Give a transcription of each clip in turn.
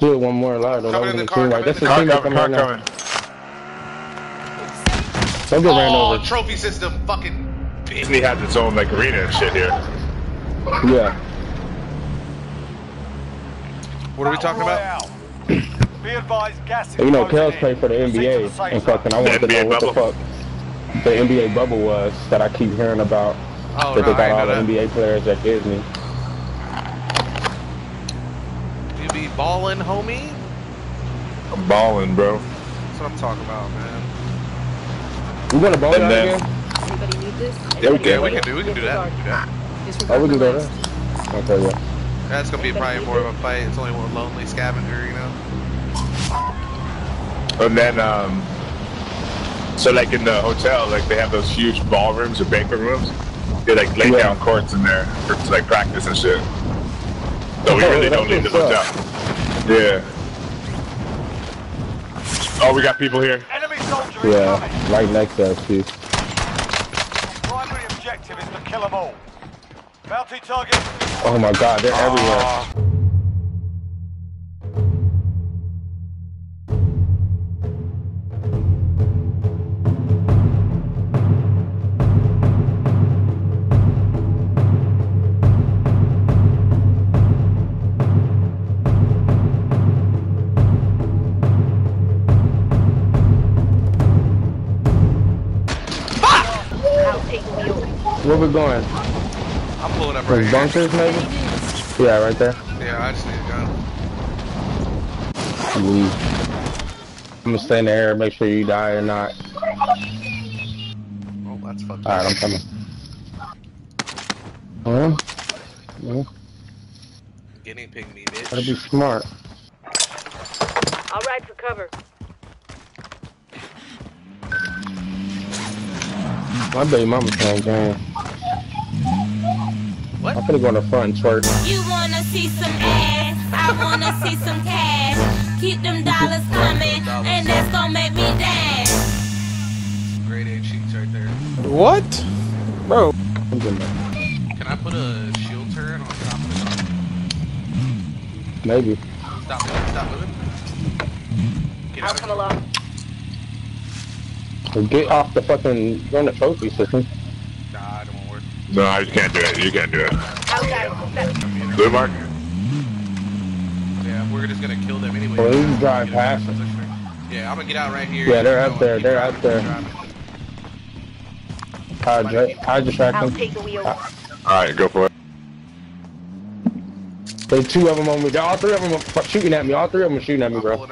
Do it one more alive. Coming in the car, coming in the car, coming. Don't get ran over. Oh, trophy system, fucking bitch. He has its own, like, arena and shit here. Yeah. What are we talking about? Be advised, gas is, you know, Kel's played for the NBA, and fucking I wanted to know what the fuck the NBA bubble was that I keep hearing about. Oh, that they got all the NBA players at Disney. You be ballin', homie? I'm ballin', bro. That's what I'm talking about, man. We gonna ball out again? Anybody need this? Yeah, we can do that. Oh, we can do that? Okay, yeah. That's gonna be probably more of a fight. It's only one lonely scavenger, you know? And then, so like in the hotel, like they have those huge ballrooms or banquet rooms. They like lay down courts in there for like practice and shit. So we really don't need the hotel. Yeah. Oh, we got people here. Yeah, right next to us, too. Primary objective is to kill them all. Multi-target. Oh my god, they're everywhere. Where we going? I'm pulling up right here. Bunkers, maybe? Yeah, right there. Yeah, I just need a gun. I'm gonna stay in the air, make sure you die or not. Oh, that's fucked up. Alright, I'm coming. Huh? Yeah. Guinea pig me, bitch. Gotta be smart. I'll ride for cover. My baby mama's playing game. What? I'm gonna go in the front and twerk. You wanna see some ass? I wanna see some cash. Keep them dollars coming, and that's gonna make me dance. Grade A cheeks right there. What? Bro. Can I put a shield turret on top of the top? Maybe. Stop moving. Get out of here. Get off the fucking trophy system. Nah, it won't work. No, you can't do it. You can't do it. Okay. Blue mark. Yeah, we're just gonna kill them anyway. Well, you drive past them. Yeah, I'm gonna get out right here. Yeah, they're up there. They're out there. I distract them. Alright, go for it. There's two of them on me. All three of them are shooting at me. All three of them are shooting at me, bro.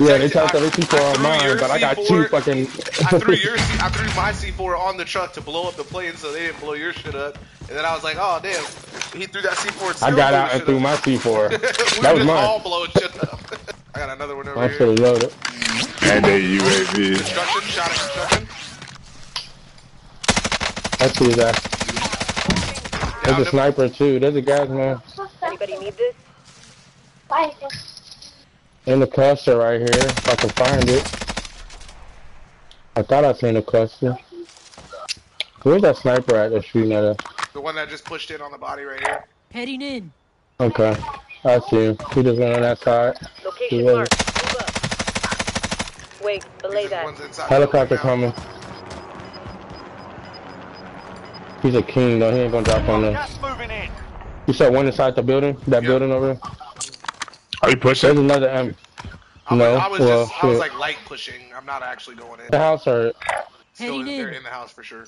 Yeah, they tried to throw C4 on mine, but I got two fucking. I threw my C4 on the truck to blow up the plane, so they didn't blow your shit up. And then I was like, oh damn, he threw that C4. I got out and threw my C4. That was mine. All blowing shit up. I got another one over here. I should have loaded. And a UAV. Construction, shot at construction. I see that. There's a sniper too. There's a guy, man. Anybody need this? Bye. In the cluster right here, if I can find it. I thought I seen a cluster. Where's that sniper at that's shooting at us? The one that just pushed in on the body right here. Heading in. Okay, I see him. He just went on that side. Location marked. Move up. Wait, belay that. Helicopter coming. He's a king though. He ain't gonna drop on us. You said one inside the building? That building over there? Are you pushing? There's another M. No, I was like light pushing. I'm not actually going in. The house or? Still, they're in the house for sure.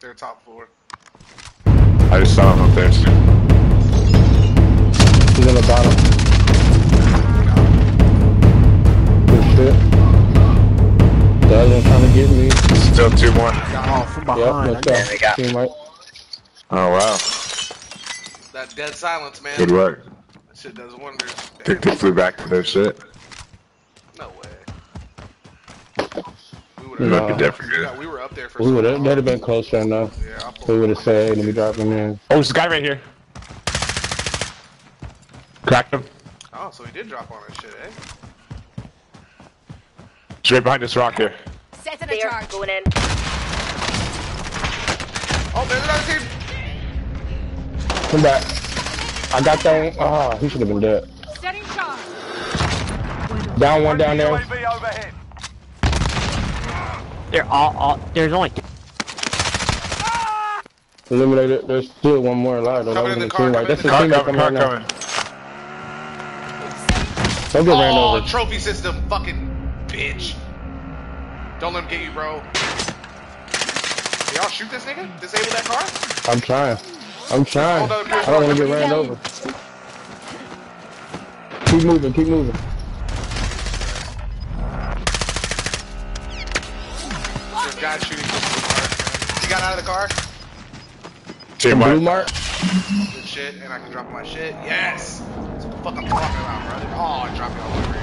They're top floor. I just saw him up there. He's on the bottom. Good shit. The other one's trying to get me. Still 2-1. Oh, from behind. Yep, let's go. Team right. Oh wow. That dead silence, man. Good work. Shit does wonders. They flew back to their shit. No way. We were up there for some time. That'd have been closer enough. Yeah, we would have said, let me drop him in. Oh, there's a guy right here. Cracked him. Oh, so he did drop on that shit, eh? He's right behind this rock here. Set a charge. Going in. Oh, there's another team. Come back. I got that one. Ah, he should have been dead. Setting charge. Down one down there. They're all there's only two. Ah! Eliminated. There's still one more alive. Though. Coming in the car. That's the car coming. Don't get ran over. Trophy system, fucking bitch. Don't let him get you, bro. Y'all shoot this nigga? Disable that car? I'm trying. I don't want to get ran over. Keep moving. This guy shooting from the car. He got out of the car. Blue mark. Good shit, and I can drop my shit. Yes! That's what the fuck I'm talking about, brother. Oh, I dropped it all over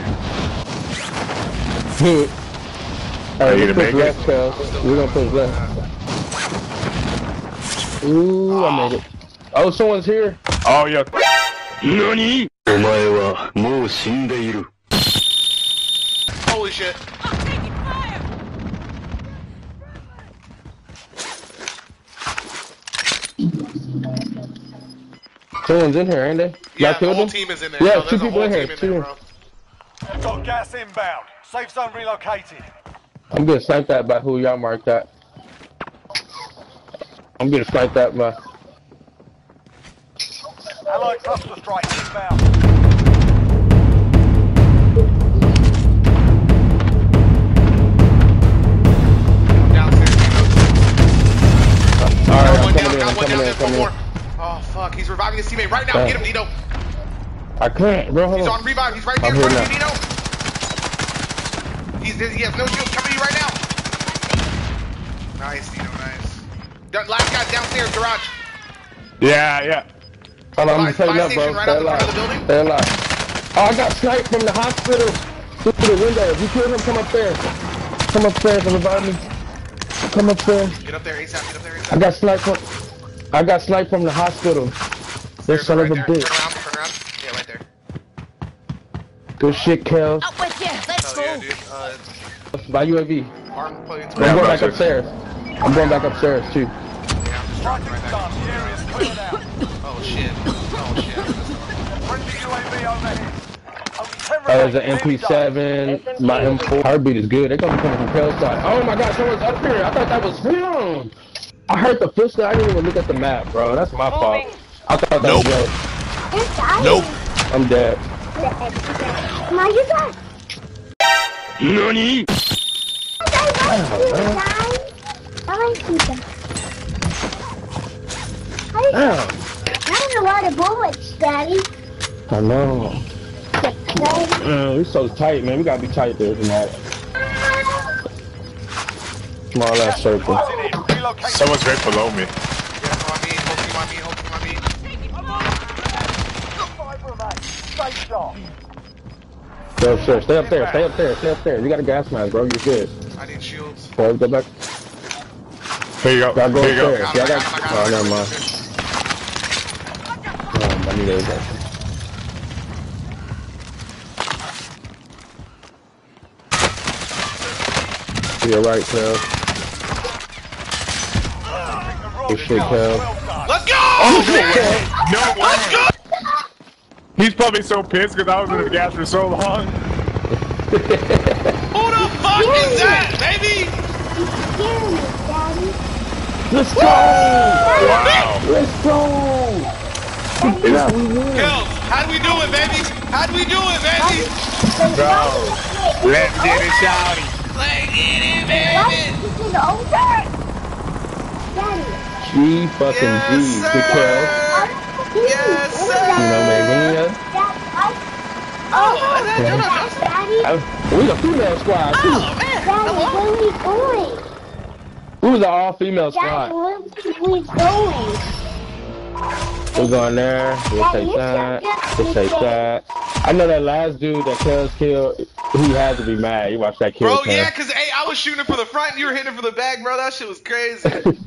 here. Alright, you push left, pal. We're gonna push left. Ooh, I made it. Oh, someone's here. Oh, yeah. NANI? Holy shit. Someone's in here, ain't they? Yeah, the whole team is in there. Yeah, two people in here. I've got gas inbound. Safe zone relocated. I'm gonna snipe that by who y'all marked that. I'm gonna snipe that by. Allied cluster strike inbound. Alright, I'm coming in. Oh fuck, he's reviving his teammate right now. Get him, Nito. I can't, bro. He's on revive. He's right there in front of you, Nito. He has no shield. Coming to you right now. Nice, Nito, nice. Last guy downstairs, garage. Yeah. Hold on, I'm setting up, bro. Stay alive. Oh, I got sniped from the hospital through the window. If you killed him, come upstairs. Come upstairs and revive me. Come upstairs. Get up there ASAP. I got sniped from the hospital. This son of a bitch. Turn around. Yeah, right there. Good shit, Kel. Up with you. Let's go. Yeah, dude. By UAV. I'm going back upstairs. I'm going back upstairs, too. Yeah, I'm just dropping right there. Oh, shit. Bring the UAV overhead. There's an MP7. My M4. Heartbeat is good. They're going to come from Kel's side. Oh, my God. Someone's up here. I thought that was him. I heard the footstep. I didn't even look at the map, bro. That's my fault. I thought that was dead. Nope. I'm dead. NANI? I don't know why the bullets, Daddy. I know. We're so tight, man. We gotta be tight there tonight. Small ass circle. Someone's right below me. Go upstairs. Stay up there. You got a gas mask, bro. You're good. I need shields. Go back. Here you go. Oh, never mind. I need everything. You're right, pal. Shit, let's go! Oh, shit. No, let's go! He's probably so pissed because I was in the gas for so long. Who the fuck is that, baby? Let's go! Wow! Let's go! Kills, how'd we do it, baby? Bro, let's get it, shawty. Let's get it, baby! Daddy! G fucking G, good kill. Yes, sir. You know, man, we're a female squad, too. Oh, man. Daddy, where are we going? We was an all-female squad. Daddy, where are we going? We're going there. We'll take that. We'll take that. I know that last dude that Kells killed, he had to be mad. You watched that kill. Bro, yeah, because hey, I was shooting for the front and you were hitting for the back, bro. That shit was crazy.